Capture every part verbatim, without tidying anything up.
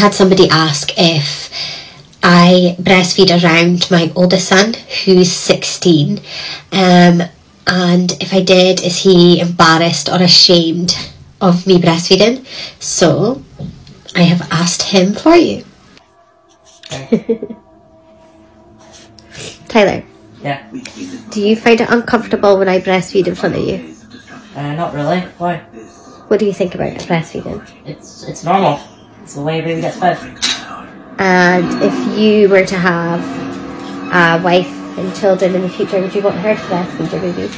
had somebody ask if I breastfeed around my older son, who's sixteen, um, and if I did, is he embarrassed or ashamed of me breastfeeding? So I have asked him for you. Tyler. Yeah. Do you find it uncomfortable when I breastfeed in front of you? Uh, not really. Why? What do you think about breastfeeding? It's it's normal. It's the way a baby gets fed. And if you were to have a wife and children in the future, would you want her to breastfeed your babies?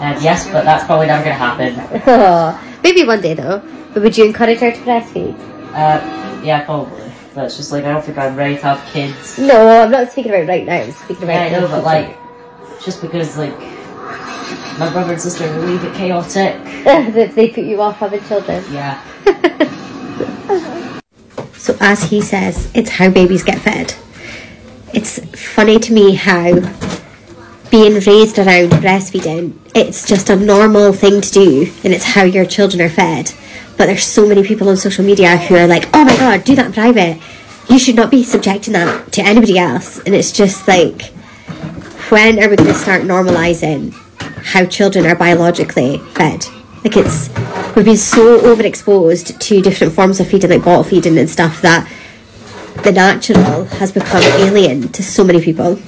Uh, yes, but that's probably never going to happen. Oh, maybe one day though. But would you encourage her to breastfeed? Uh, yeah, probably. But it's just like, I don't think I'm ready to have kids. No, I'm not speaking about right now. I'm speaking about. Yeah, I know, but like, just because like my brother and sister are really a bit chaotic. That they put you off having children. Yeah. So as he says, it's how babies get fed. It's funny to me how being raised around breastfeeding, it's just a normal thing to do, and it's how your children are fed. But there's so many people on social media who are like, oh my god, do that in private. You should not be subjecting that to anybody else. And it's just like, when are we going to start normalising how children are biologically fed? Like it's, we've been so overexposed to different forms of feeding, like bottle feeding and stuff, that the natural has become alien to so many people.